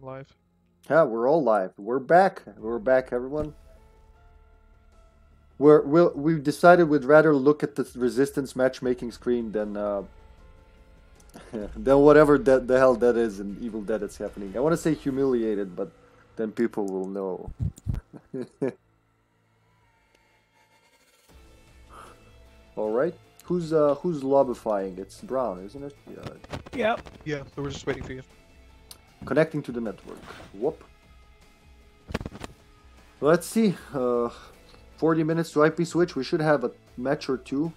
I'm live. Yeah, we're all live. We're back. We're back, everyone. We've decided we'd rather look at the Resistance matchmaking screen than whatever the hell that is in Evil Dead that's happening. I want to say humiliated, but then people will know. All right. Who's lobifying? It's Braun, isn't it? Yeah. Yeah. So we're just waiting for you. Connecting to the network. Whoop. Let's see. 40 minutes to IP switch. We should have a match or two.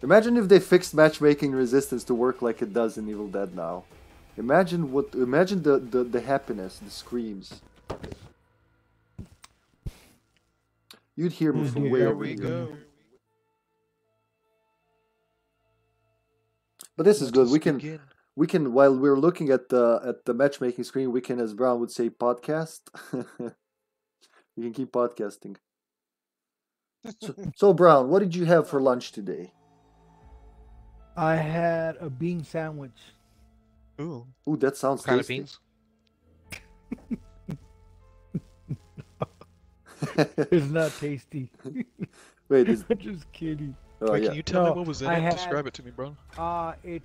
Imagine if they fixed matchmaking Resistance to work like it does in Evil Dead now. Imagine what. Imagine the happiness, the screams. You'd hear me from way over here. But this is good. We can while we're looking at the matchmaking screen, we can, as Braun would say, podcast. We can keep podcasting. So Braun, what did you have for lunch today? I had a bean sandwich. Ooh. Ooh, that sounds kind of beans. It's not tasty. Wait, is... I'm just kidding. Oh, wait, yeah. Can you tell me what was in it? Describe it to me, bro. It's beans.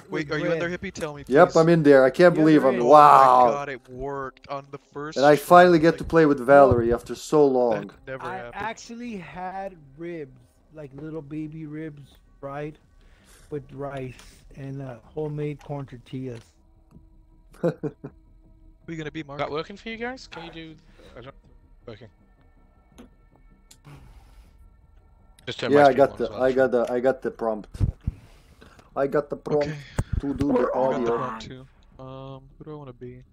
Oh, wait, are you in there, Hippie? Tell me, please. Yep, I'm in there. I can't believe I'm... Wow. Oh my God, it worked on the first... And I finally get to play with Valerie after so long. That never happened. I actually had ribs, like little baby ribs, fried with rice and homemade corn tortillas. Who are you going to be, Mark? Not working for you guys? Can you do... I don't... Okay. Yeah, I got the prompt. I got the prompt to do the audio. I got the prompt too. Who do I want to be?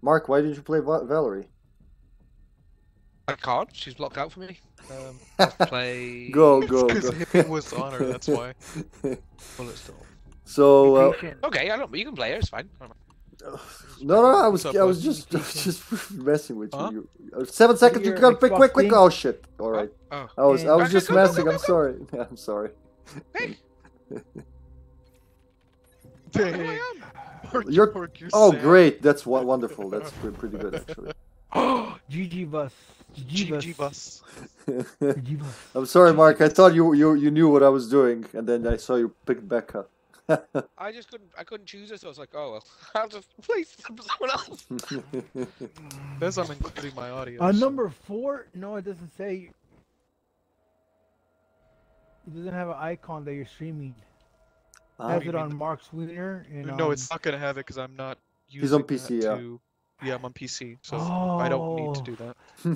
Mark, why didn't you play Valerie? I can't. She's blocked out for me. Play. Go. Because Hippie was on her. That's why. Well, it's still. So. Okay, I don't. You can play her. It's fine. No. I was just messing with you. 7 seconds. You got quick. Oh shit! All right. I was just messing. Go. I'm sorry. Yeah, I'm sorry. Hey. Dang. You're great. That's wonderful. That's pretty good actually. Oh, GG bus. I'm sorry, Mark. I thought you knew what I was doing, and then I saw you pick Becca. I just couldn't choose it, so I was like, oh well, I'll just play someone else. There's something including my audio. Number 4? No, it doesn't say. It doesn't have an icon that you're streaming. Has it on Mark Swiener? No, it's not gonna have it because I'm not using. He's on PC, yeah, I'm on PC, so I don't need to do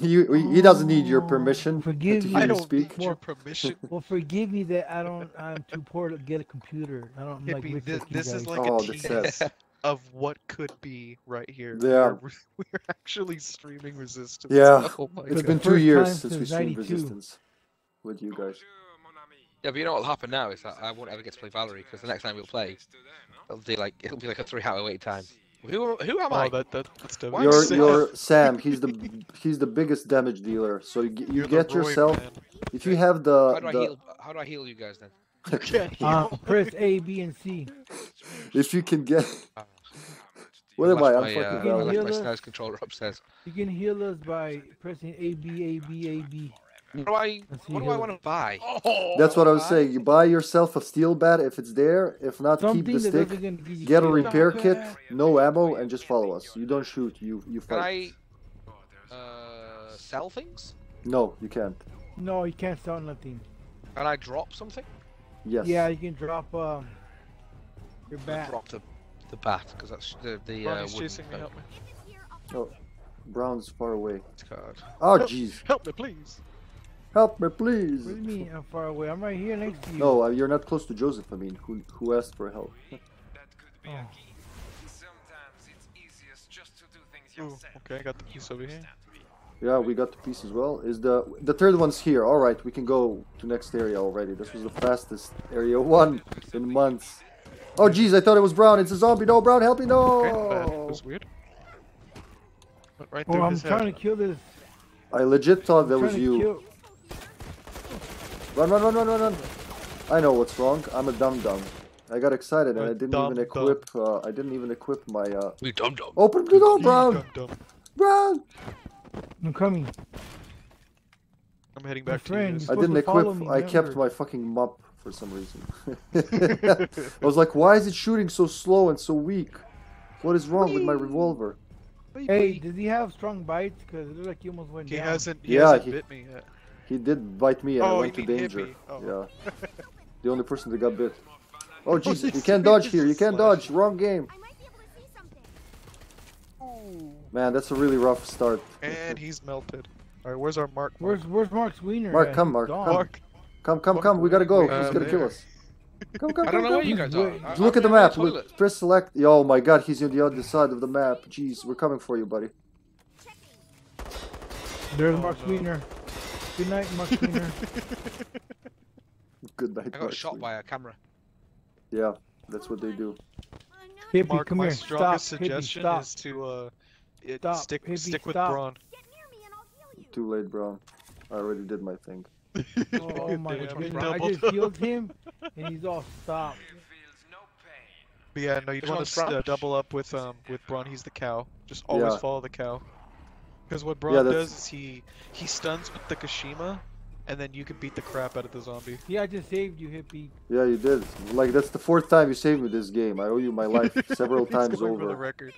that. He doesn't need your permission. Forgive me. I don't need your permission. Well, forgive me that I'm too poor to get a computer. I don't like with this is like a tease of what could be right here. Yeah, we're actually streaming Resistance. Yeah, it's been 2 years since we streamed Resistance with you guys. Yeah, but you know what'll happen now is that I won't ever get to play Valerie because the next time we'll play, it'll be like a 3-hour wait time. Who am I? You're Sam. He's the biggest damage dealer. So you get yourself. Man. If you have the. How do I heal you guys then? Press A, B, and C. If you can get. What am I? I'm fucking down. I left my SNES controller upstairs. You can heal us by pressing A, B, A, B, A, B. What do I want to buy? That's what I was saying. You buy yourself a steel bat if it's there. If not, keep the stick. Get a repair kit, no ammo, and just follow us. You don't shoot. You fight. Can I sell things? No, you can't. No, you can't sell nothing. Can I drop something? Yes. Yeah, you can drop your bat. Drop the bat because that's the chasing me. Help me. Oh, Brown's far away. Oh jeez. Help me, please. Help me, please! What do you mean I'm far away? I'm right here next to you. No, you're not close to Joseph, I mean, who asked for help. That could be a key. Sometimes it's easiest just to do things yourself. Okay, I got the piece over here. Yeah, we got the piece as well. Is the third one's here. Alright, we can go to next area already. This was the fastest area one in months. Oh jeez, I thought it was Brown. It's a zombie. No, Brown, help me, no! Okay, that was weird. Right there, I'm trying to kill this. I legit thought that was you. Run! I know what's wrong. I'm a dum-dum. I got excited and I didn't even equip my Open the door, Braun! Braun! I'm coming. I'm heading back to you. I didn't equip, I kept my fucking mop for some reason. I was like, why is it shooting so slow and so weak? What is wrong with my revolver? Hey, does he have strong bites? Because it looks like he almost went down. He hasn't bit me yet. He did bite me and I went to danger. Oh. Yeah. The only person that got bit. Oh Jesus, you can't dodge here, you can't dodge, wrong game. Man, that's a really rough start. And he's melted. Alright, where's our Mark? Where's Mark Swiener? Mark, come, Mark, come, we gotta go, he's gonna kill us. Come, I don't know what you guys are. Look at the map, look, press select. Oh my god, he's on the other side of the map. Jeez, we're coming for you, buddy. There's Mark Swiener. Good night, Mark Swiener. Good night, Mark. I got shot by a camera. Yeah, that's what they do. Hippie, Mark, come here. Strongest suggestion is to stick with Braun. Too late, Braun. I already did my thing. Oh my god, I just healed him, and he's all stopped. But yeah, no, you want to double up with Braun. He's the cow. Just always follow the cow. Because what Braun does is he stuns with the Kashima, and then you can beat the crap out of the zombie. Yeah, I just saved you, Hippie. Yeah, you did. Like, that's the 4th time you saved me this game. I owe you my life several times over. For the record.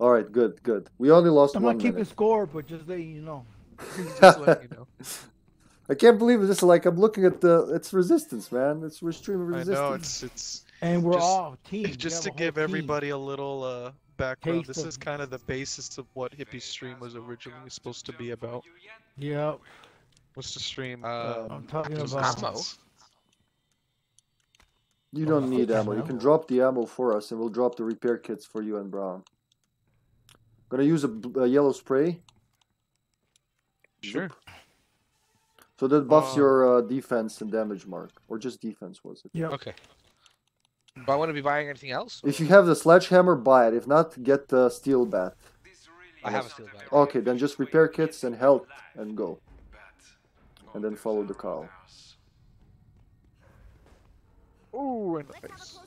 All right, good, good. We only lost 1 minute. I'm not keeping score, but just letting you know. Just letting you know. I can't believe this. Like, I'm looking at the. It's Resistance, man. It's we're streaming Resistance. I know it's. And we're all team. Just to give everybody a little background, this is kind of the basis of what Hippie Stream was originally supposed to be about. Yeah. What's the stream? I'm talking about ammo. You don't need ammo. You can drop the ammo for us, and we'll drop the repair kits for you and Braun. Gonna use a yellow spray. Sure. So that buffs your defense and damage, Mark, or just defense, was it? Yeah. Okay. Do I want to be buying anything else? If you have the sledgehammer, buy it. If not, get the steel bat. I have a steel bat. Okay, then just repair kits and health and go. And then follow the cow. Ooh, in the face.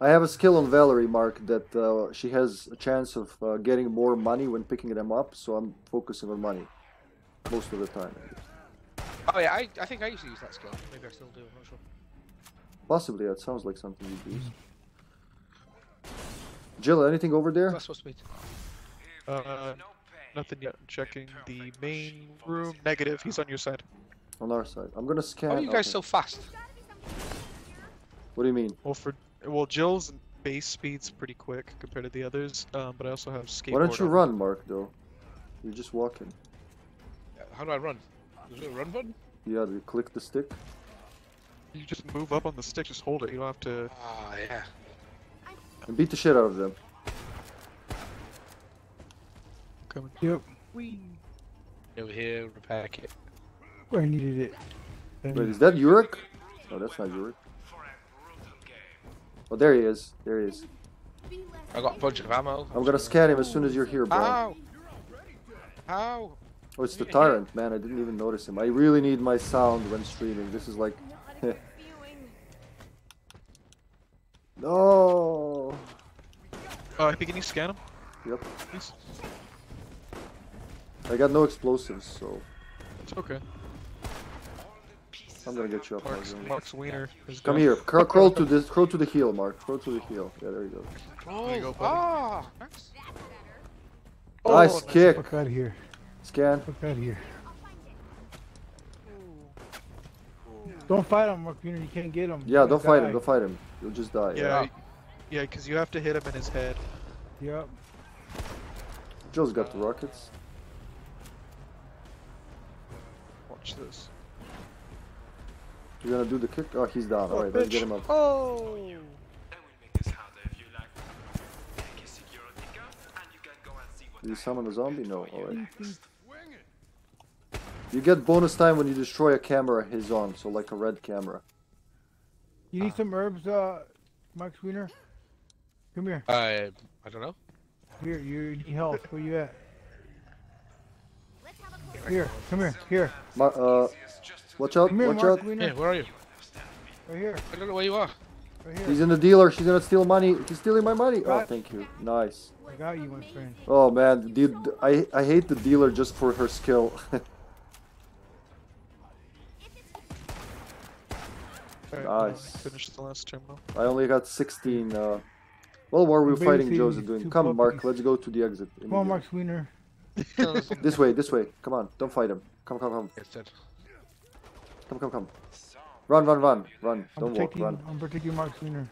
I have a skill on Valerie, Mark, that she has a chance of getting more money when picking them up, so I'm focusing on money most of the time. Oh yeah, I think I used to use that skill. Maybe I still do, I'm not sure. Possibly, that sounds like something you'd use. Jill, anything over there? That's supposed to be. Nothing yet. Checking the main room. Negative, he's on your side. On our side. I'm gonna scan. How are you guys so fast? What do you mean? Well, well, Jill's base speed's pretty quick compared to the others, but I also have skateboard. Why don't you run, Mark, though? You're just walking. How do I run? Is there a run button? Yeah, do you click the stick? You just move up on the stick, just hold it, you don't have to... Oh, yeah. And beat the shit out of them. Coming. Yep. Whee. Over here, repair kit. Where I needed it. Wait, is that Yurik? No, that's not Yurik. Oh, there he is. There he is. I got a bunch of ammo. I'm gonna scan him as soon as you're here, bro. Ow! Ow! Oh, it's the Tyrant, man. I didn't even notice him. I really need my sound when streaming. This is like... No. I think, can you scan him? Yep. Please. I got no explosives, so. It's okay. I'm gonna get you up. Mark Swiener. Come here. Crawl to this. Crawl to the heel, Mark. Crawl to the heel. Yeah, there you go. Oh, there you go, buddy. Ah. Nice kick. Fuck out of here. Scan. Fuck out of here. Don't fight him, Mark. You can't get him. Yeah, don't fight him. Don't fight him. You'll just die. Yeah, yeah, because you have to hit him in his head. Yep. Jill's got the rockets. Watch this. You're gonna do the kick? Oh, he's down. Oh, alright, let's get him up. Oh! Did you summon a zombie? No. Alright. You get bonus time when you destroy a camera he's on, so like a red camera. You need some herbs, Mark Swiener? Come here. I don't know. Here, you need help. Where you at? Here, come here, here. Watch out, watch out. Hey, where are you? Right here. I don't know where you are. Right here. He's in the dealer. She's gonna steal money. He's stealing my money. Oh, thank you. Nice. I got you, my friend. Oh man, dude, I hate the dealer just for her skill. Nice. Finished the last terminal. I only got 16. Well, what are we fighting Joseph doing? Come, puppies. Mark, let's go to the exit. Come on, Mark Swiener. This way, this way. Come on, don't fight him. Come, come, come. Come. Run, run, run, run. Don't walk, run. I'm protecting Mark Swiener.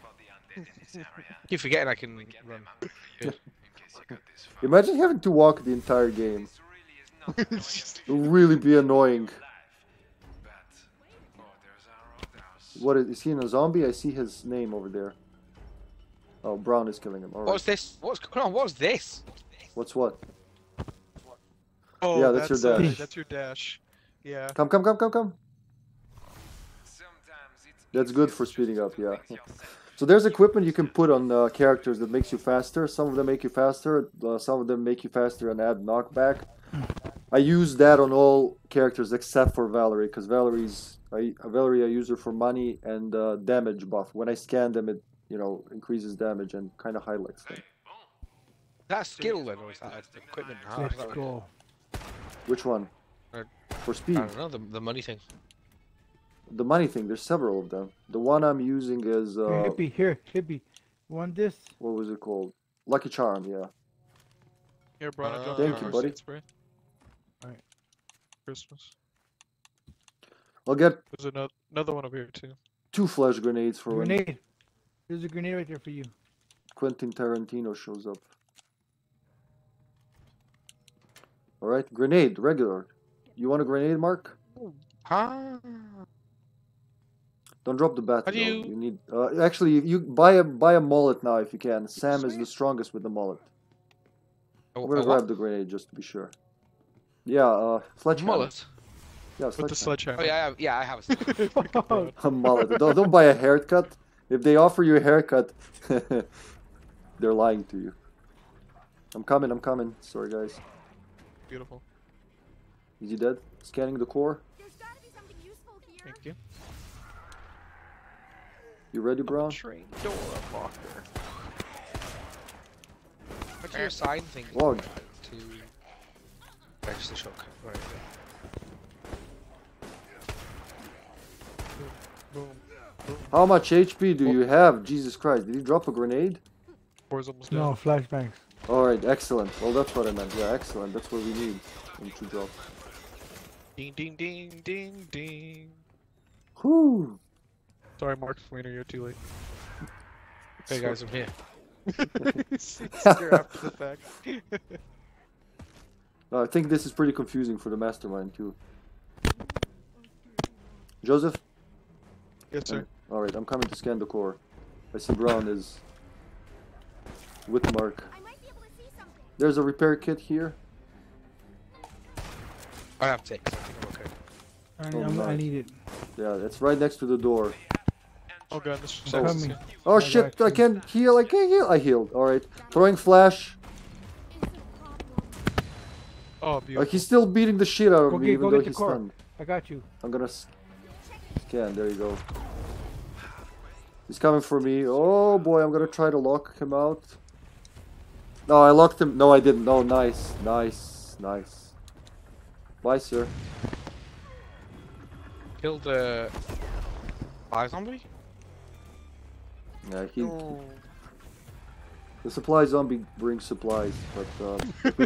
You're forgetting I can run. Imagine having to walk the entire game. It would really be annoying. What is he in a zombie? I see his name over there. Oh, Braun is killing him. All right. What's this? What's going on? What's this? What's what? Oh, yeah, that's your dash. That's your dash. Yeah. Come. That's good for speeding up, yeah. So there's equipment you can put on characters that makes you faster. Some of them make you faster. Some of them make you faster and add knockback. I use that on all characters except for Valerie, because Valerie I use her for money and damage buff. When I scan them, it increases damage and kind of highlights them. That skill then, or is that equipment? Let's go. Which one? For speed. I don't know, the money thing. The money thing. There's several of them. The one I'm using is Hippie. Here, Hippie. Want this? What was it called? Lucky Charm. Yeah. Here, bro. Thank you, buddy. All right. Christmas. I'll get. There's another one over here too. 2 flash grenades for grenade. One. There's a grenade right there for you. Quentin Tarantino shows up. All right, grenade regular. You want a grenade, Mark? Huh? Don't drop the bat. You need. Actually, you buy a mullet now if you can. Sam is the strongest with the mullet. I'm gonna grab the grenade just to be sure. Yeah, sledgehammer. Mullet. Yeah, with the sledgehammer. Oh, yeah, I have a sledgehammer. A mullet. Don't buy a haircut. If they offer you a haircut, they're lying to you. I'm coming. Sorry, guys. Beautiful. Is he dead? Scanning the core. There's gotta be something useful here. Thank you. You ready, Braun? Train door locker. What's your sign thing? Log. To actually shock. Right. Boom. Boom. How much HP do you have? Jesus Christ! Did you drop a grenade? No flashbangs. All right, excellent. Well, that's what I meant. Yeah, excellent. That's what we need. To drop. Ding, ding, ding, ding, ding. Whoo! Sorry, Mark Swiener, you're too late. Hey guys, I'm here. You're after the fact. I think this is pretty confusing for the mastermind too. Joseph. Yes, sir. All right, I'm coming to scan the core. I see Braun is with Mark. There's a repair kit here. I have to take it. I think I'm okay. I need it. Yeah, that's right next to the door. Oh god, this is coming. Oh shit, I can't heal, I healed. Alright, throwing flash. Oh, beautiful. Like, he's still beating the shit out of me even though he's stunned. I got you. I'm gonna scan, there you go. He's coming for me. Oh boy, I'm gonna try to lock him out. No, I locked him. No, I didn't. No, nice. Bye, sir. Killed the supply zombie? Yeah, the supply zombie brings supplies, but if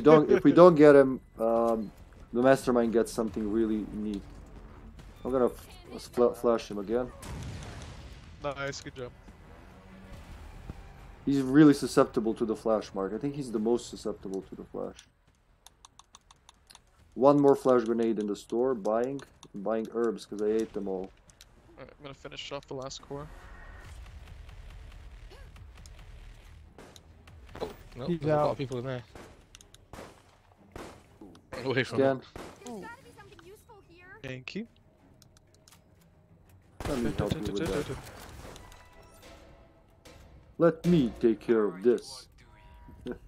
we don't get him, the mastermind gets something really neat. I'm gonna flash him again. Nice, good job. He's really susceptible to the flash, Mark. I think he's the most susceptible to the flash. One more flash grenade in the store, buying herbs because I ate them all. Alright, I'm gonna finish off the last core. Oh, no, there's a lot of people in there. Get away from them. Thank you. Let me help you with that. Let me take care of this.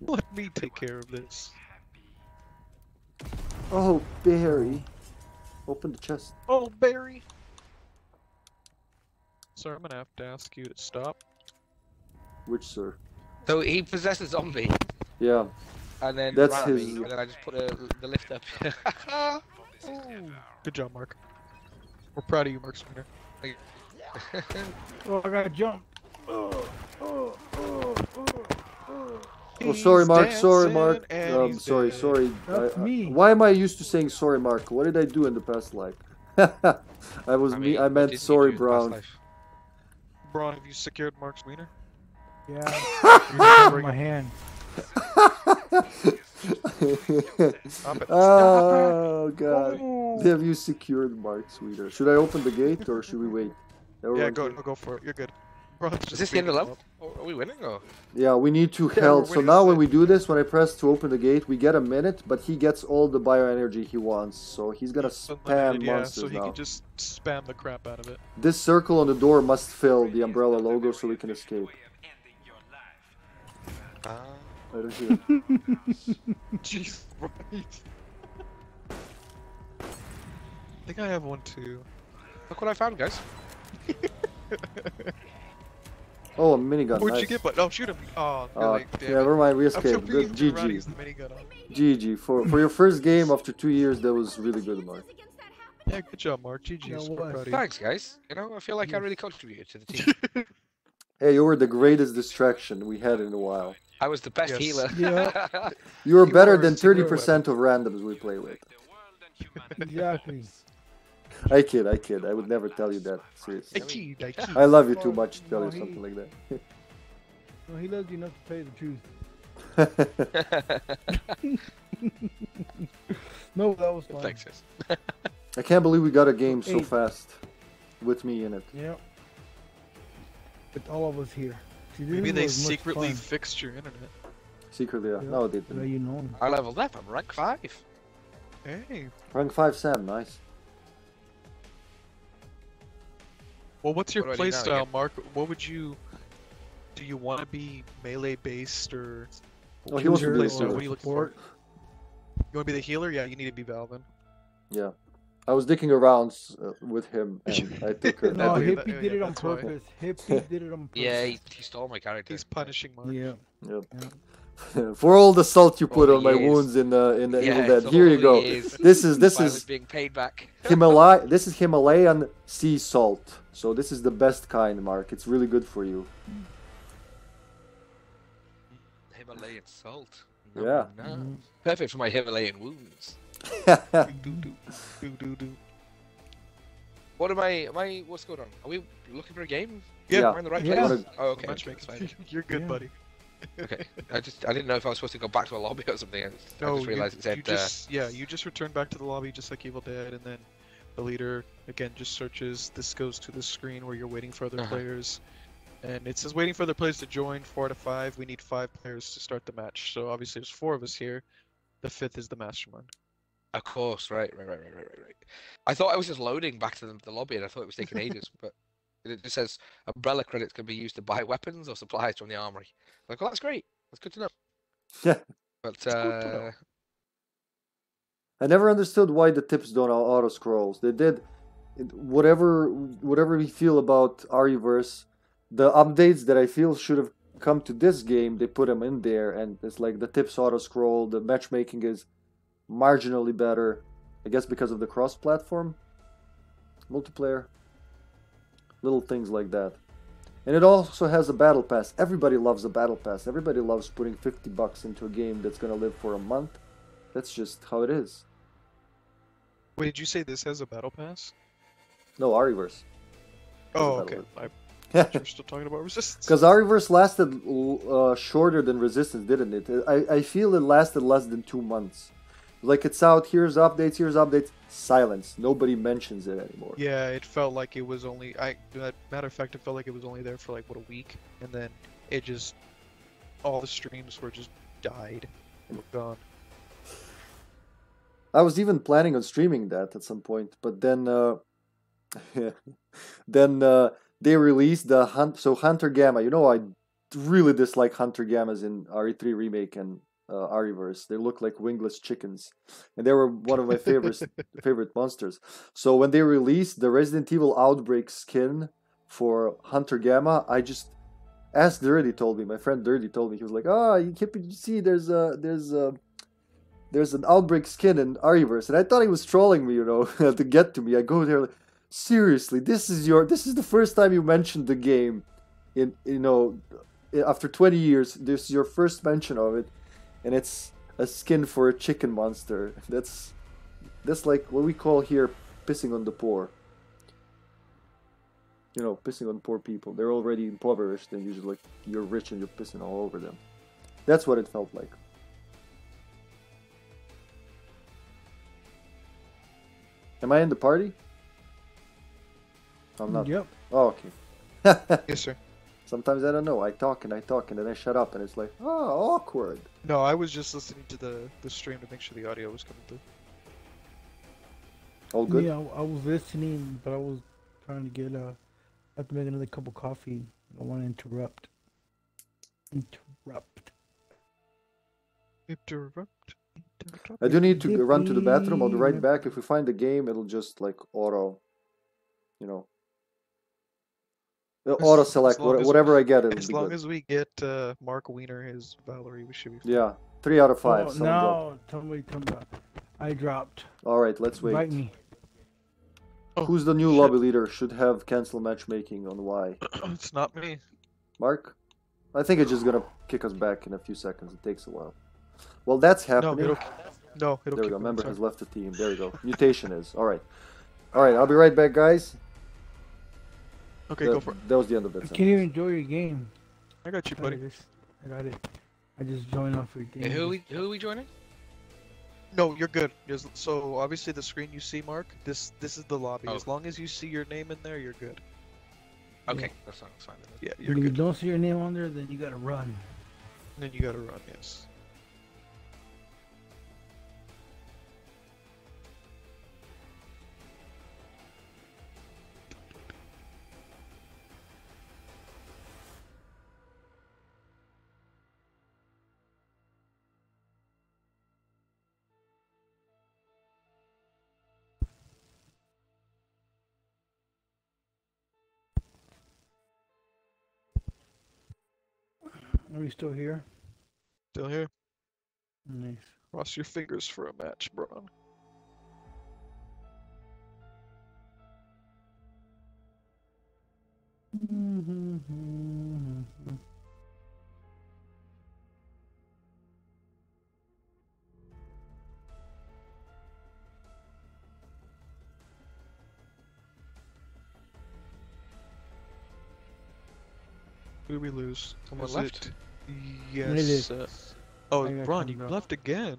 Let me take care of this. Oh, Barry. Open the chest. Oh, Barry. Sir, I'm gonna have to ask you to stop. Which sir? So he possessed a zombie. Yeah. And then that's his. Me, and then I just put the lift up. Ooh. Good job, Mark. We're proud of you, Mark Swiener. Oh, I gotta jump. Oh, sorry, Mark. Sorry, Mark. Sorry, sorry. Why am I used to saying sorry, Mark? What did I do in the past life? I meant sorry, Braun. Braun, have you secured Mark Swiener? Yeah. My hand. Oh god! Oh. Have you secured Mark Swiener? Should I open the gate or should we wait? Yeah, go for it. You're good. Is this the end of the level? Are we winning? Or? Yeah, we need to help. So now when we do this, when I press to open the gate, we get a minute, but he gets all the bioenergy he wants. So he's gonna spam monsters now. So he can just spam the crap out of it. This circle on the door must fill the Umbrella logo so we can escape. I don't hear it. Jesus Christ. I think I have one too. Look what I found, guys. Oh, a minigun. What'd you get, but no, shoot him. Oh, yeah, never mind, we escaped. Good, GG. GG. For your first game after 2 years, that was really good, Mark. Yeah, good job, Mark. GG. Thanks, guys. You know, I feel like I really contributed to the team. Hey, you were the greatest distraction we had in a while. I was the best healer. Yeah. You were better than 30% of randoms we play with. Exactly. I kid. I would never tell you that. Seriously. I love you too much to tell you something like that. No, he loves you enough to tell you the truth. No, that was fun. Thanks, guys. I can't believe we got a game so fast with me in it. Yeah. With all of us here. Maybe they secretly fixed your internet. Secretly, yeah. No, they didn't. You know. I leveled up. I'm rank 5. Hey. Rank 5 Sam, nice. Well, what's your playstyle, Mark? What would you... Do you want to be melee-based or... Oh, he wants to be a support. What are you looking for? You want to be the healer? Yeah, you need to be Valvin. Yeah. I was dicking around with him, and I took her. No, Hippie did it on purpose. Hippie did it on purpose. Yeah, he stole my character. He's punishing Mark. Yeah. Yep. For all the salt you put on my wounds in the Evil Dead. Here you go. This is being paid back. This is Himalayan sea salt. So this is the best kind, Mark. It's really good for you. Himalayan salt. Yeah. No. Perfect for my Himalayan wounds. What am I? What's going on? Are we looking for a game? Yeah. We're in the right place. Oh, okay. You're good, buddy. Okay. I didn't know if I was supposed to go back to a lobby or something. No, I just realized it said. You just returned back to the lobby, just like Evil Dead, and then the leader again just searches. This goes to the screen where you're waiting for other players, and it says waiting for other players to join. 4 to 5. We need 5 players to start the match. So obviously there's 4 of us here. The 5th is the mastermind. Of course, right. I thought I was just loading back to the lobby, and I thought it was taking ages. But it just says Umbrella credits can be used to buy weapons or supplies from the armory. I'm like, well, that's great. That's good to know. Yeah. But I never understood why the tips don't auto scrolls. They did whatever we feel about RE:Verse. The updates that I feel should have come to this game, they put them in there, and it's like the tips auto scroll. The matchmaking is marginally better, I guess, because of the cross-platform multiplayer, little things like that. And it also has a battle pass. Everybody loves a battle pass. Everybody loves putting $50 into a game that's gonna live for a month. That's just how it is. Wait, did you say this has a battle pass? No, RE:Verse. Oh, okay. We're still talking about Resistance. Because RE:Verse lasted shorter than Resistance, didn't it? I feel it lasted less than 2 months. Like, it's out, here's updates, silence. Nobody mentions it anymore. Yeah, it felt like it was only... matter of fact, it felt like it was only there for, like, what, a week? And then it just... All the streams were just died. They were gone. I was even planning on streaming that at some point, but then... they released the... Hunter Gamma. You know, I really dislike Hunter Gammas in RE3 Remake and... RE:Verse. They look like wingless chickens, and they were one of my favorite monsters. So when they released the Resident Evil Outbreak skin for Hunter Gamma, I just asked Dirty, told me, my friend Dirty told me, he was like, oh, you can't see, there's an Outbreak skin in RE:Verse, and I thought he was trolling me, you know, to get to me. I go there like, seriously, this is the first time you mentioned the game, in, you know, after 20 years, this is your first mention of it, and it's a skin for a chicken monster. That's like what we call here pissing on the poor. You know, pissing on poor people. They're already impoverished, and you're just like, you're rich and you're pissing all over them. That's what it felt like. Am I in the party? I'm not. Yep. Oh, okay. Yes, sir. Sometimes I don't know. I talk and then I shut up, and it's like, oh, awkward. No, I was just listening to the stream to make sure the audio was coming through. All good? Yeah, I was listening, but I was trying to get I have to make another cup of coffee. I don't want to interrupt. Interrupt. I do need to run to the bathroom. I'll be right back. If we find the game, it'll just like auto, you know. Auto select, whatever I get. As long as we get Mark Wiener, his Valerie, we should be fine. Yeah, 3 out of 5. Oh, no, tell me. I dropped. All right, let's wait. Invite me. Oh, who's the new lobby leader? Should have cancel matchmaking on Y. It's not me. Mark? I think it's just going to kick us back in a few seconds. It takes a while. Well, that's happening. No, it'll there we go. Member has left the team. There you go. Mutation is. All right. All right, I'll be right back, guys. Okay, go for it. That was the end of it. Can you enjoy your game? I got you, buddy. I got it. I just joined off your game. And who are we joining? No, you're good. So obviously the screen you see, Mark, this is the lobby. Oh. As long as you see your name in there, you're good. Okay, yeah. That sounds fine. Yeah, you're good. If you don't see your name on there, then you gotta run. Yes. Are we still here? Still here. Nice. Cross your fingers for a match, Braun. Who did we lose? Someone left? Yes. Oh, Braun, you left again.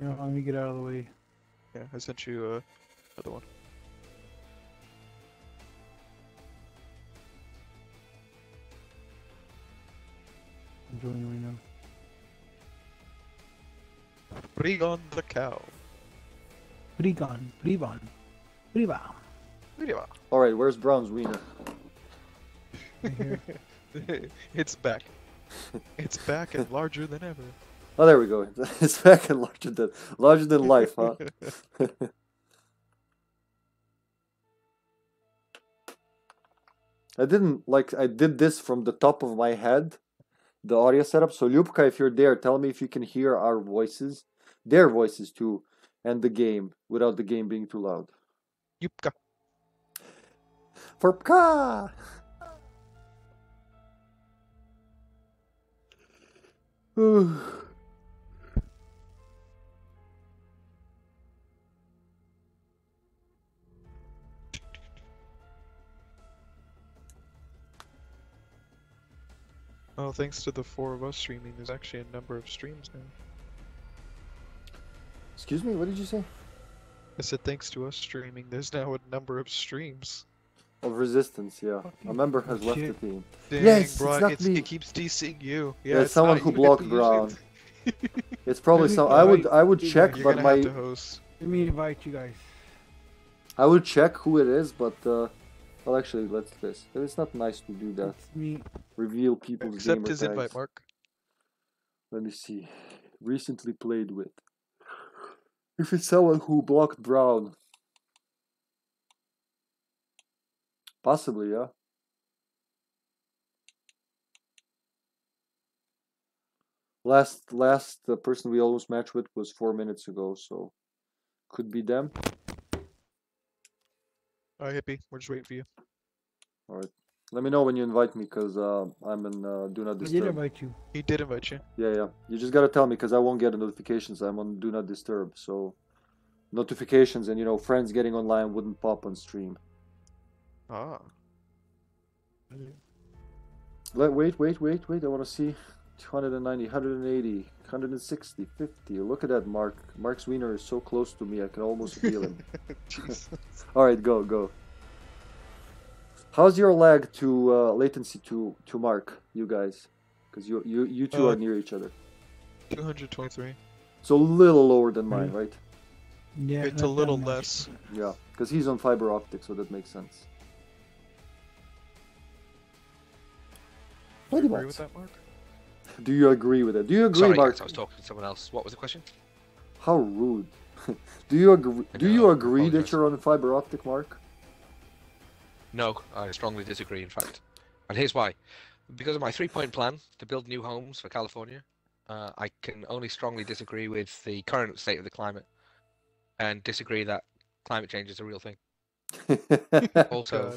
You know, let me get out of the way. Yeah, I sent you another one. I'm joining right now. Prigon the cow. Prigon. All right, where's Braun's wiener? Right here. It's back. It's back and larger than ever. Oh, there we go. It's back and larger than life, huh? I did this from the top of my head, the audio setup. So Ljubka, if you're there, tell me if you can hear our voices, their voices too, and the game without the game being too loud. Ljubka. Forpka. Oh, thanks to the 4 of us streaming, there's actually a number of streams now. Excuse me, what did you say? I said thanks to us streaming, there's now a number of streams. Of Resistance, yeah. A member has left the team. Dang, yes, bro, it keeps DCing you. Yeah, it's someone who blocked Braun. It's probably some. I would check, but my. Let me invite you guys. I would check who it is, but well, actually, let's this. It's not nice to do that. Me. Reveal people's. Accept his invite, Mark. Let me see. Recently played with. If it's someone who blocked Braun. Possibly, yeah. Last person we almost matched with was 4 minutes ago, so could be them. Alright, Hippie, we're just waiting for you. Alright. Let me know when you invite me, because I'm in Do Not Disturb. He did invite you. He did invite you. Yeah, yeah. You just gotta tell me, because I won't get notifications. I'm on Do Not Disturb, so... Notifications and, you know, friends getting online wouldn't pop on stream. Ah. Wait, I want to see. 290, 180, 160, 50. Look at that, Mark. Mark Swiener is so close to me, I can almost feel him. Alright, go, go. How's your lag to latency to Mark, you guys? Because you two are near each other. 223. So a little lower than mine, right? Yeah, it's a little less. Yeah, because he's on fiber optic, so that makes sense. Do you agree with that, Mark? Do you agree with it? Do you agree, Sorry, Mark? I was talking to someone else. What was the question? How rude. Do you agree that you're on fiber optic, Mark? No, I strongly disagree, in fact. And here's why. Because of my three-point plan to build new homes for California, I can only strongly disagree with the current state of the climate and disagree that climate change is a real thing. Also,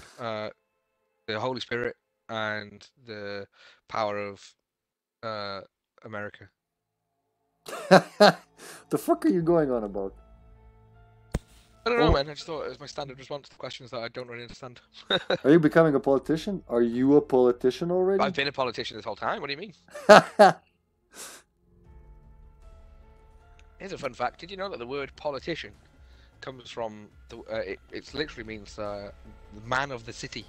the Holy Spirit and the power of America. The fuck are you going on about? I don't know, man. I just thought it was my standard response to questions that I don't really understand. Are you becoming a politician? Are you a politician already? I've been a politician this whole time. What do you mean? Here's a fun fact. Did you know that the word politician comes from... It literally means man of the city.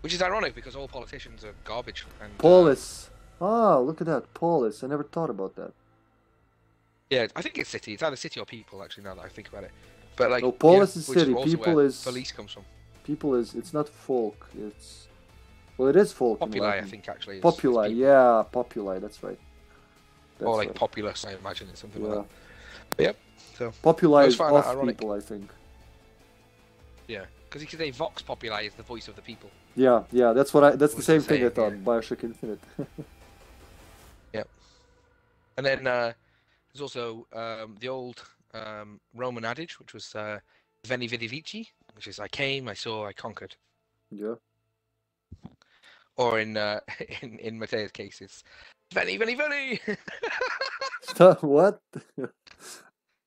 Which is ironic, because all politicians are garbage. And, polis. Ah, look at that. Polis. I never thought about that. Yeah, I think it's city. It's either city or people, actually, now that I think about it. But like, no, polis is city. People is police comes from. People is it's not folk. It's well, it is folk. Populi, I think, actually. Populi, yeah, populi. That's right. That's or like right. Populous, I imagine, it's something like that. But yep. So populi is off people, I think. Yeah, because you could say Vox Populi is the voice of the people. Yeah, yeah, that's what I. That's the same thing I thought. Yeah. Bioshock Infinite. Yep. And then there's also the old. Roman adage, which was Veni Vidi Vici, which is I came, I saw, I conquered. Yeah. Or in Mateo's case, it's Veni Vidi Vici. What?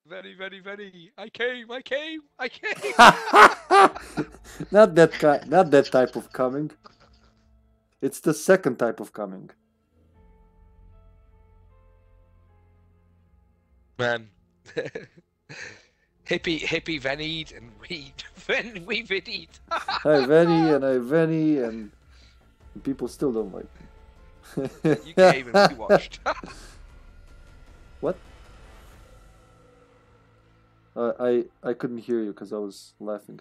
Veni Vidi Vici. I came, I came, I came. not that type of coming. It's the second type of coming. Man. hippie venied and weed ven we venied. I veni and I veni and people still don't like me. You came and we watched. What? I couldn't hear you because I was laughing.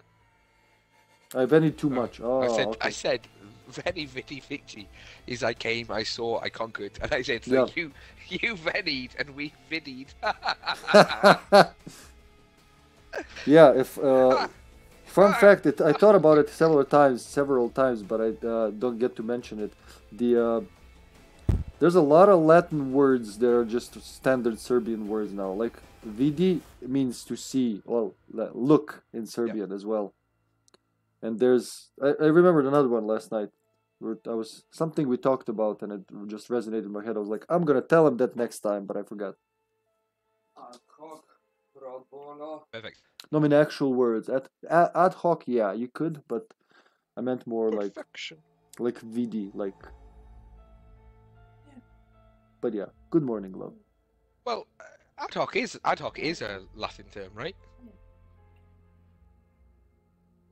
I venied too much. Oh, I said Veni Vidi Vici is I came, I saw, I conquered, and I said, so you venied and we vidied. Yeah, fun fact, I thought about it several times, but I don't get to mention it. There's a lot of Latin words that are just standard Serbian words now. Like vidi means to see, well, look in Serbian as well. And there's, I remembered another one last night. I was something we talked about, and it just resonated in my head. I was like, I'm gonna tell him that next time, but I forgot. Perfect. No, I mean actual words. Ad hoc, yeah, you could, but I meant more perfection. Like VD, like. Yeah. But yeah, good morning, love. Well, ad hoc is a Latin term, right? Yeah.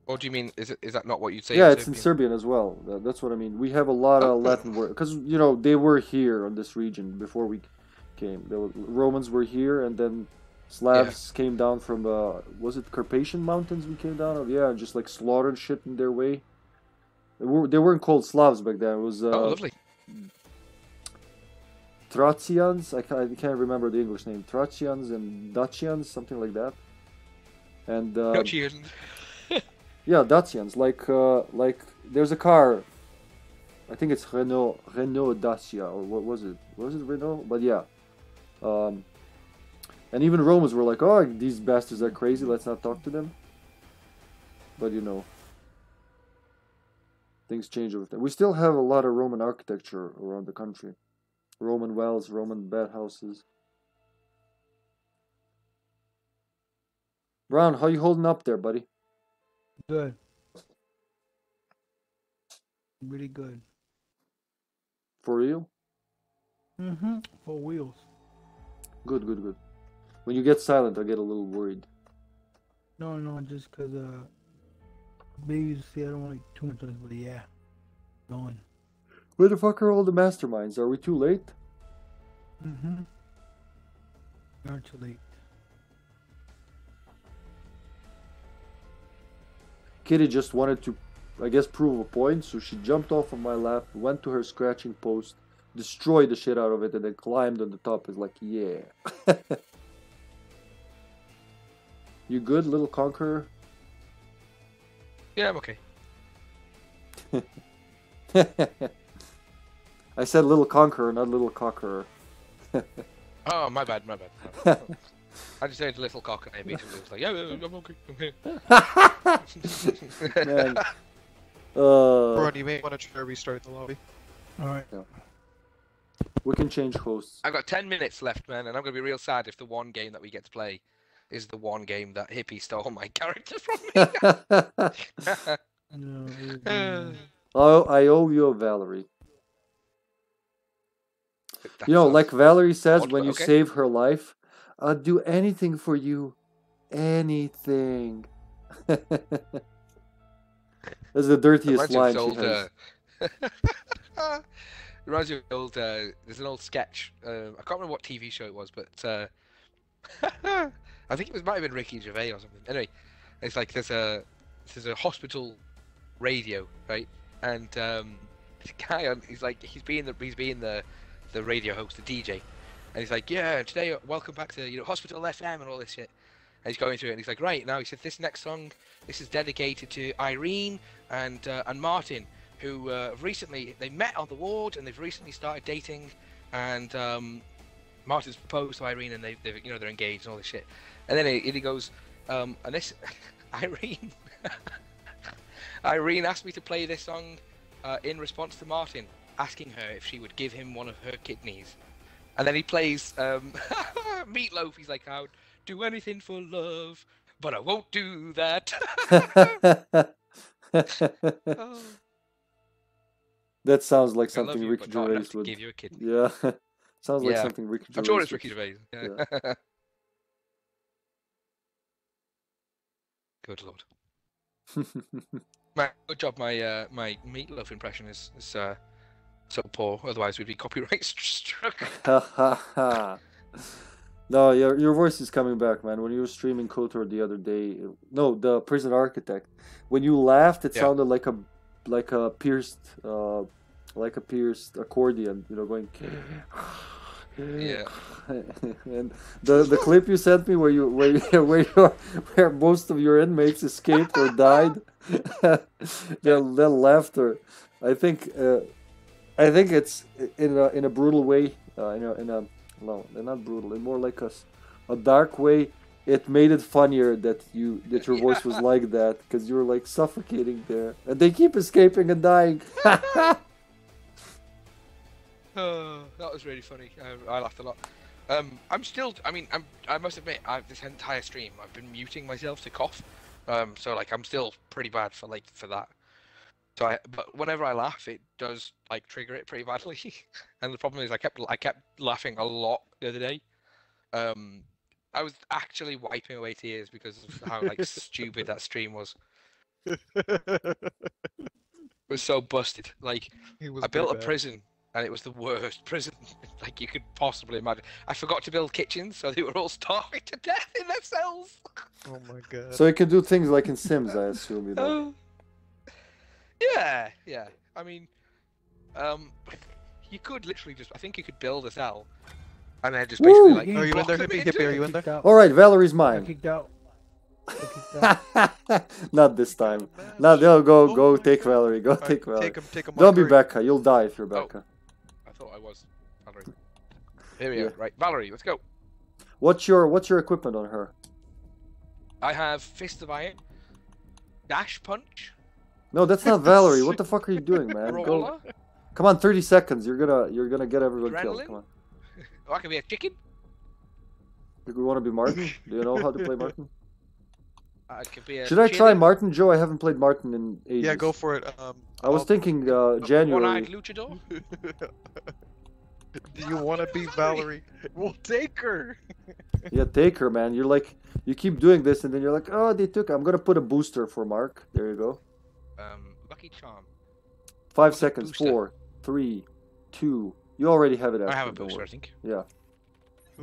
Or do you mean, is that not what you'd say? Yeah, it's in Serbian as well. That's what I mean. We have a lot of Latin words. Because, you know, they were here on this region before we came. Romans were here, and then Slavs came down from, was it Carpathian Mountains we came down of? Yeah, and just like slaughtered shit in their way. They weren't called Slavs back then. It was... oh, lovely. Thracians. I can't remember the English name. Thracians and Dacians, something like that. And... Dacians. Yeah, Dacians. Like, there's a car I think it's Renault Dacia, or what was it? Was it Renault? But yeah. And even Romans were like, oh, these bastards are crazy, let's not talk to them. But you know, things change over time. We still have a lot of Roman architecture around the country. Roman wells, Roman bathhouses. Braun, how you holding up there, buddy? Good. Really good. For real? Mm-hmm. For wheels. Good, good, good. When you get silent, I get a little worried. No, no, just because, babies see, I don't want to too much, but yeah. Going. Where the fuck are all the masterminds? Are we too late? Mm-hmm. We are too late. Kitty just wanted to, I guess, prove a point, so she jumped off of my lap, went to her scratching post, destroyed the shit out of it, and then climbed on the top. It's like, yeah. You good, little conqueror? Yeah, I'm okay. I said little conqueror, not little cocker. Oh, my bad, my bad. I just said little cocker. I was like, yeah, I'm okay, I'm here. Man. Bro, you may want to try to restart the lobby. Alright. Yeah. We can change hosts. I've got 10 minutes left, man, and I'm going to be real sad if the one game that we get to play is the one game that Hippie stole my character from me. Oh, I owe you a Valerie. You know, like Valerie says, odd, when you save her life, I'll do anything for you. Anything. That's the dirtiest line she has. Reminds me of old, there's an old sketch, I can't remember what TV show it was, but I think it was, might have been Ricky Gervais or something. Anyway, it's like there's a hospital radio, right? And this guy, he's like, he's being the radio host, the DJ, and he's like, yeah, today, welcome back to, you know, Hospital FM and all this shit. And he's going through it, and he's like, right, now, he said, this next song, this is dedicated to Irene and Martin, who recently, they met on the ward, and they've recently started dating, and Martin's proposed to Irene, and they've, you know, they're engaged and all this shit. And then he goes, and this, Irene asked me to play this song in response to Martin asking her if she would give him one of her kidneys. And then he plays Meatloaf. He's like, I'd do anything for love, but I won't do that. Oh. That sounds like something Ricky Gervais would give you a kidney. Yeah, sounds like something Ricky Gervais. I'm sure it's Ricky Gervais. Yeah. Yeah. Good lord. Good job. My Meatloaf impression is so poor. Otherwise, we'd be copyright struck. No, your voice is coming back, man. When you were streaming KOTOR the other day, no, the Prison Architect. When you laughed, it sounded like a pierced, accordion, you know, going. Yeah. And the clip you sent me where most of your inmates escaped or died, the laughter. I think it's in a brutal way. No, they're not brutal. In more like a dark way. It made it funnier that your voice was like that, because you were like suffocating there, and they keep escaping and dying. Oh, that was really funny. I laughed a lot. I'm still. I mean, I must admit, this entire stream, I've been muting myself to cough. So like, I'm still pretty bad for that. So but whenever I laugh, it does like trigger it pretty badly. And the problem is, I kept laughing a lot the other day. I was actually wiping away tears because of how like stupid that stream was. It was so busted. Like, I built a prison, and it was the worst prison like you could possibly imagine. I forgot to build kitchens, so they were all starving to death in their cells. Oh my god! So you can do things like in Sims, I assume, you know. Yeah, yeah. I mean, you could literally just—I think you could build a cell. And I just basically like, are you in there? Hippie, are you in there? All right, Valerie's mine. Kicked out. Not this time. No, no, go take Valerie. Go take Valerie. Take him, don't be Becca. You'll die if you're Becca. Oh, I thought I was Valerie. Here we are. Right, Valerie, let's go. What's your equipment on her? I have Fist of Iron, Dash Punch. No, that's not Valerie. What the fuck are you doing, man? Go. Come on, 30 seconds. You're gonna get everyone killed. Come on. Oh, I can be a chicken. You would want to be Martin? Do you know how to play Martin? Should I try Martin, Joe? I haven't played Martin in ages. Yeah, go for it. I was thinking January. One-eyed luchador? Do you want to be Valerie? We'll take her! Yeah, take her, man. You're like, you keep doing this and then you're like, oh, they took her. I'm gonna put a booster for Mark. There you go. Lucky Charm. 5 seconds. 4, 3, 2. You already have it. After, I have a booster, I think. Yeah.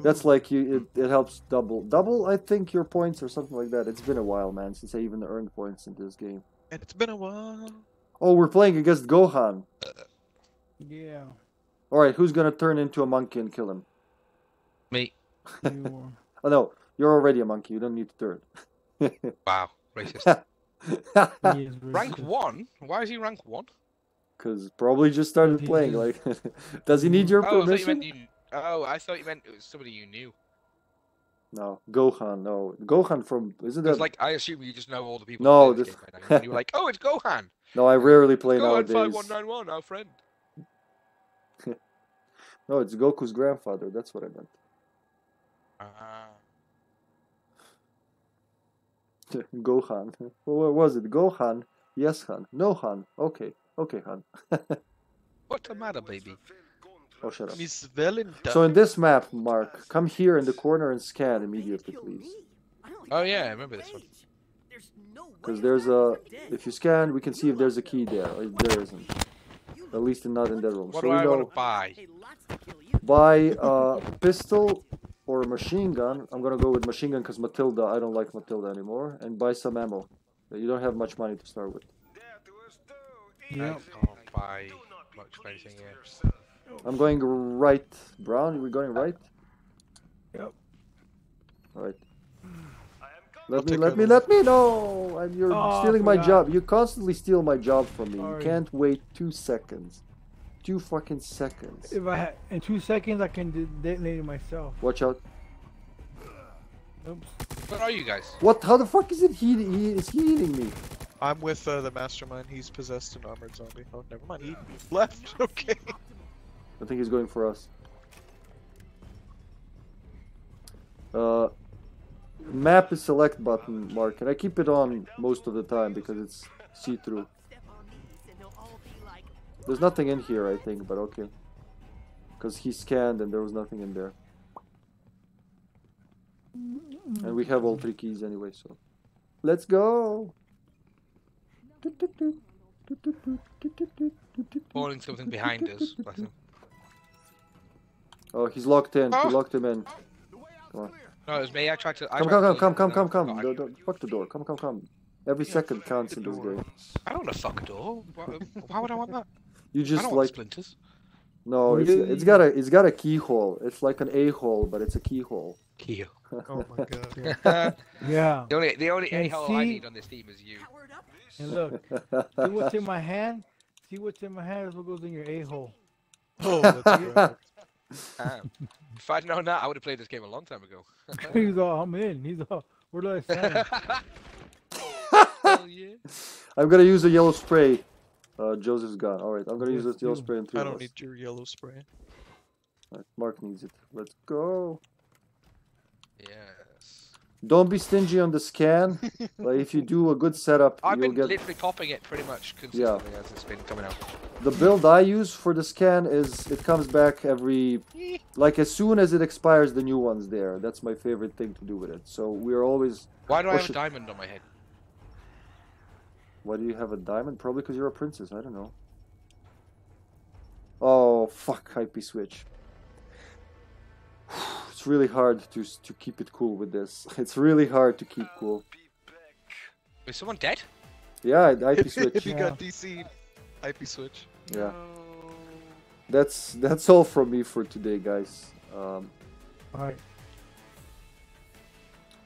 That's like you. It helps double. I think your points or something like that. It's been a while, man, since I even earned points in this game. It's been a while. Oh, we're playing against Gohan. Yeah. All right, who's gonna turn into a monkey and kill him? Me. Oh no, you're already a monkey. You don't need to turn. Wow, racist. Rank 1? Why is he rank 1? Because probably just started playing. Like, does he need your permission? I thought you meant it was somebody you knew. No, Gohan. No, Gohan from isn't that? Like, I assume you just know all the people. No, this right. You were like, oh, it's Gohan. No, I rarely play Gohan nowadays. Gohan 5191, our friend. No, it's Goku's grandfather. That's what I meant. Gohan. Well, where was it? Gohan. Yes, Han. No, Han. Okay, Han. What a matter, baby. Oh, shut up. Miss Valentine. So in this map, Mark, come here in the corner and scan immediately, please. Oh yeah, I remember this one. Because there's a... If you scan, we can see if there's a key there. There isn't. At least not in that room. What so do we I want to buy? Buy a pistol or a machine gun. I'm going to go with machine gun because Matilda, I don't like Matilda anymore. And buy some ammo. You don't have much money to start with. Yeah. I can't buy much of anything here. I'm going right. Braun, we're going right? Yep. Alright. Let me know! And you're stealing my job. You constantly steal my job from me. Sorry. You can't wait 2 seconds. 2 fucking seconds. If I had in 2 seconds I can detonate it myself. Watch out. Oops. Where are you guys? What, how the fuck is it he eating me? I'm with the Mastermind, he's possessed an armored zombie. Oh, never mind, he left, okay. I think he's going for us. Map is select button, Mark, and I keep it on most of the time because it's see-through. There's nothing in here, I think, but okay. Because he scanned and there was nothing in there. And we have all 3 keys anyway, so... Let's go! Falling something behind us. Bless him. Oh, he's locked in. Oh. He locked him in. Come on. No, it was me. I tried to. Come, come, come! Fuck the door. Come! Every second counts in this game. I don't want a fuck door. Why would I want that? You just I don't want splinters. No, it's got a keyhole. It's like an a-hole, but it's a keyhole. Oh my god. Yeah. Yeah. The only a-hole I need on this team is you. And look, see what's in my hand? See what's in my hand is what goes in your a-hole. Oh, that's if I'd known that, I would have played this game a long time ago. He's all, I'm in. He's all, where do I stand? I'm going to use a yellow spray. Joseph's gone. Alright, I'm going to use this yellow spray in 3 minutes. I don't need your yellow spray. Right, Mark needs it. Let's go. Yes. Don't be stingy on the scan. Like, if you do a good setup, you'll get... literally copying it pretty much consistently as it's been coming out. The build I use for the scan is it comes back every... Like, as soon as it expires, the new one's there. That's my favorite thing to do with it. So we're always... Why do I have a diamond on my head? Why do you have a diamond? Probably because you're a princess. I don't know. Oh, fuck. Hypey switch. It's really hard to keep it cool with this. It's really hard to keep cool. Is someone dead? Yeah, IP switch. If you got DC'd, IP switch. Yeah. That's all from me for today, guys. All right.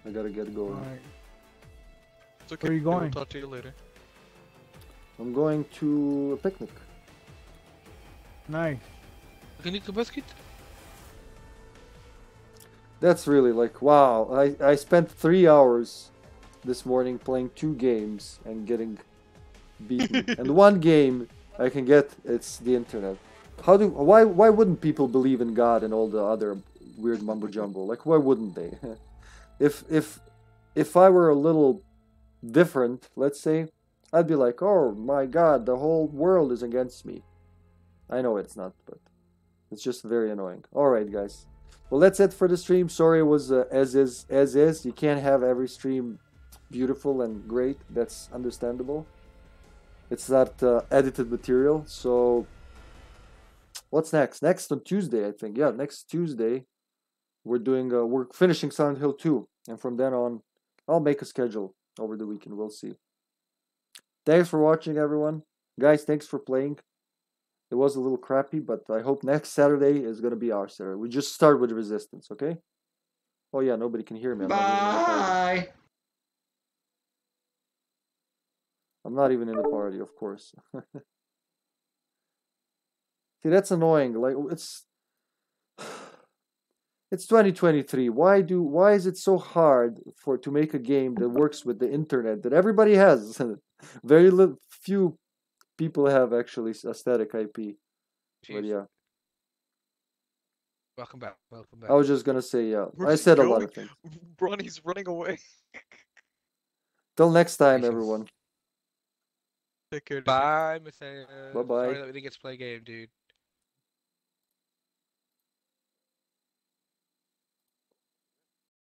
I gotta get going. All right. It's okay. Where are you going? We'll talk to you later. I'm going to a picnic. Nice. Can you take a basket? That's really like, wow. I spent 3 hours this morning playing 2 games and getting beaten. And 1 game I can get, it's the internet. How do, why wouldn't people believe in God and all the other weird mumbo jumbo? Like, why wouldn't they? If I were a little different, let's say, I'd be like, oh my God, the whole world is against me. I know it's not, but it's just very annoying. All right, guys. Well, that's it for the stream. Sorry, it was as is. You can't have every stream beautiful and great. That's understandable. It's not edited material. So what's next? Next on Tuesday, I think. Yeah, next Tuesday, we're finishing Silent Hill 2. And from then on, I'll make a schedule over the weekend. We'll see. Thanks for watching, everyone. Guys, thanks for playing. It was a little crappy, but I hope next Saturday is going to be our Saturday. We just start with Resistance, okay? Oh, yeah, nobody can hear me. Bye! I'm not even in the party, of course. See, that's annoying. Like, it's 2023. Why is it so hard to make a game that works with the internet that everybody has? Very little, few people have actually aesthetic IP. Jeez. But yeah. Welcome back. Welcome back. I was just gonna say, yeah. I said a lot of things. Ronnie's running away. Till next time, everyone. Take care. Bye, Mateo. Bye bye. Sorry that we didn't get to play a game, dude.